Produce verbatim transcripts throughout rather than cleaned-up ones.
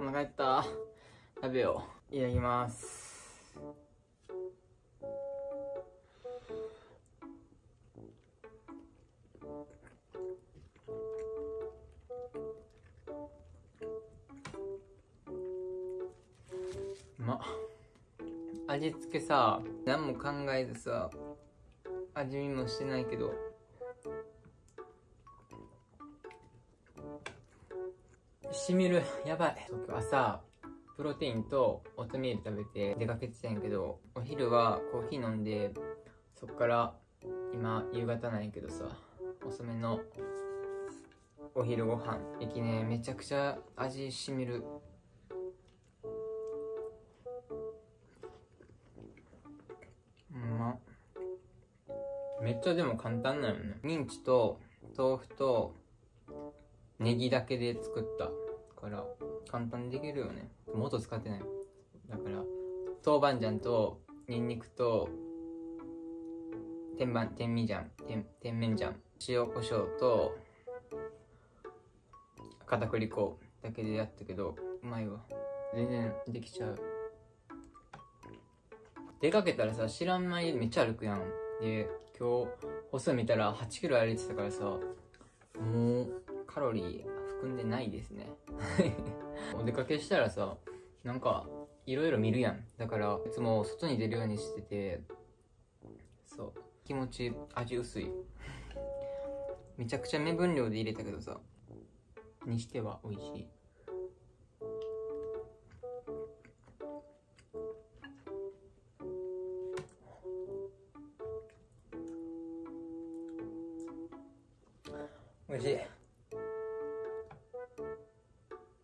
お腹減った。食べよう。いただきます。うまっ。味付けさ、何も考えずさ、味見もしてないけど、しみる。やばい。今日朝プロテインとオートミール食べて出かけてたんやけど、お昼はコーヒー飲んで、そっから今夕方なんやけどさ、遅めのお昼ご飯。駅ね、めちゃくちゃ味しみる。うまっ。めっちゃでも簡単なんよね。ミンチと豆腐とネギだけで作ったから簡単にできるよね。もっと使ってない。だから豆板醤とニンニクと天板天味醤天天麺醤、塩コショウと片栗粉だけでやったけど、うまいわ。全然できちゃう。出かけたらさ、知らん間にめっちゃ歩くやん。で、今日歩数見たらはちキロ歩いてたからさ、もうカロリー含んでないですね。お出かけしたらさ、なんかいろいろ見るやん。だからいつも外に出るようにしてて、そう、気持ち味薄い。めちゃくちゃ目分量で入れたけどさ、にしては美味しい。美味しい。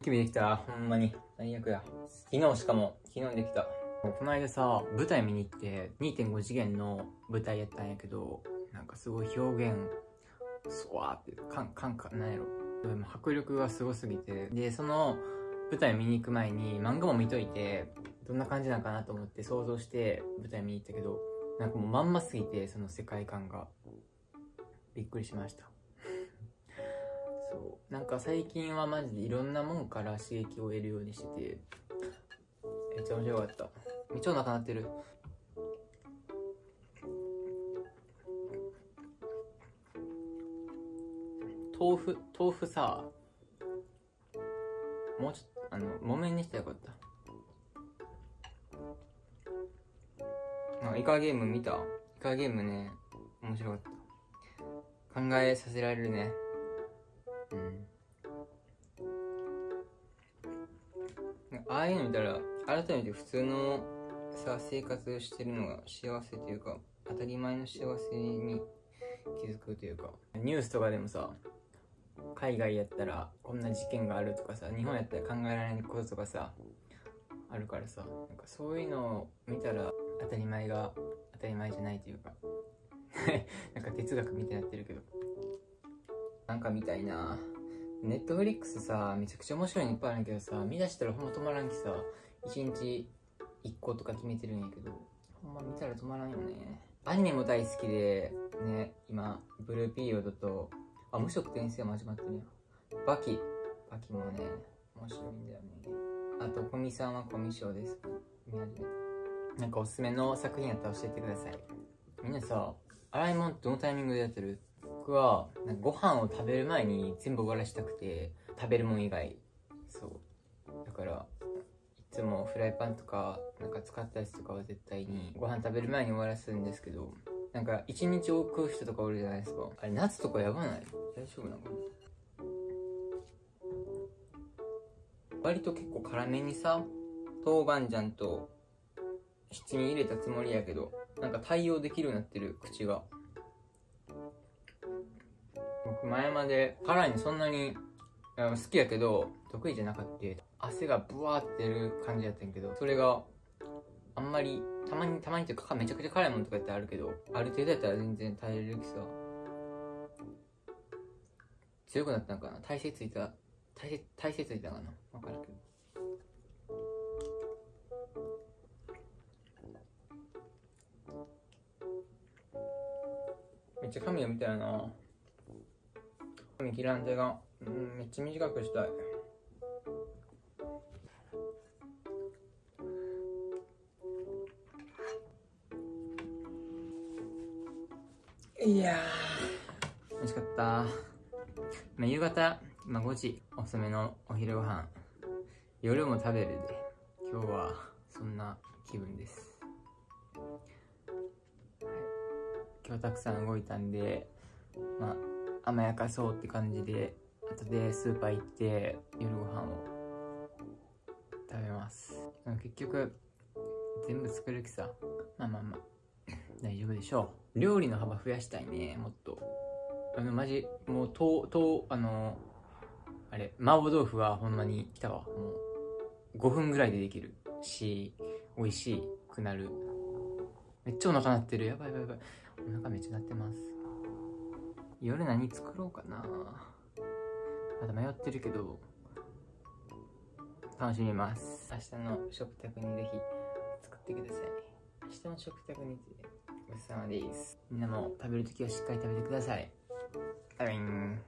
キビできた。ほんまに最悪や。昨日しかも昨日できた。この間さ、舞台見に行って にてんご 次元の舞台やったんやけど、なんかすごい表現そわーってカンカンカンなんやろ。でも迫力がすごすぎて、でその舞台見に行く前に漫画も見といて、どんな感じなんかなと思って想像して舞台見に行ったけど、なんかもうまんますぎて、その世界観がびっくりしました。なんか最近はマジでいろんなもんから刺激を得るようにしてて、めっちゃ面白かった。めっちゃお腹鳴ってる。豆腐豆腐さ、もうちょっとあの木綿にしたらよかった。あ、イカゲーム見た？イカゲームね、面白かった。考えさせられるね。ああいうの見たら改めて普通のさ、生活してるのが幸せというか、当たり前の幸せに気づくというか。ニュースとかでもさ、海外やったらこんな事件があるとかさ、日本やったら考えられないこととかさあるからさ、なんかそういうのを見たら当たり前が当たり前じゃないというか。なんか哲学みたいになってるけど、なんかみたいな。ネットフリックスさ、めちゃくちゃ面白いのいっぱいあるんやけどさ、見出したらほんま止まらんきさ、いちにちいっことか決めてるんやけど、ほんま見たら止まらんよね。アニメも大好きでね、今ブルーピリオドと、あ、無職転生も始まってるやん。バキバキもね、面白いんだよね。あとコミさんはコミショウです。見始めた。なんかおすすめの作品やったら教えてください。みんなさ、洗い物どのタイミングでやってる？僕はなんかご飯を食べる前に全部終わらしたくて、食べるもん以外。そうだから、いつもフライパンとかなんか使ったやつとかは絶対にご飯食べる前に終わらすんですけど、なんか一日多く人とかおるじゃないですか。あれ、夏とかやばない？大丈夫なのかな。割と結構辛めにさ、豆板醤と七味入れたつもりやけど、なんか対応できるようになってる、口が。僕前まで辛いのそんなに好きやけど得意じゃなかった。汗がブワーってる感じやったんやけど、それがあんまり、たまにたまにっていうか、めちゃくちゃ辛いものとかってあるけど、ある程度やったら全然耐えれるきさ。強くなったんかな。体勢ついた体勢体勢ついたかな、分からんけど。めっちゃ髪が見たよな。髪切らん手が、うん、めっちゃ短くしたい。美味しかった。まあ、夕方、まあ、ごじ、遅めのお昼ご飯。夜も食べるで、今日はそんな気分です。はい、今日たくさん動いたんで、まあ、甘やかそうって感じで、後でスーパー行って夜ご飯を食べます。でも結局、全部作る気さ。まあまあまあ、大丈夫でしょう。料理の幅増やしたいね、もっと。あの、マジ、もう、と、と、あの、あれ、麻婆豆腐はほんまに来たわ。もう、ごふんぐらいでできるし、美味しくなる。めっちゃお腹鳴ってる。やばいやばいやばい。お腹めっちゃ鳴ってます。夜何作ろうかな。まだ迷ってるけど、楽しみます。明日の食卓にぜひ作ってください。明日の食卓にてごちそうさまです。みんなも食べるときはしっかり食べてください。たびん。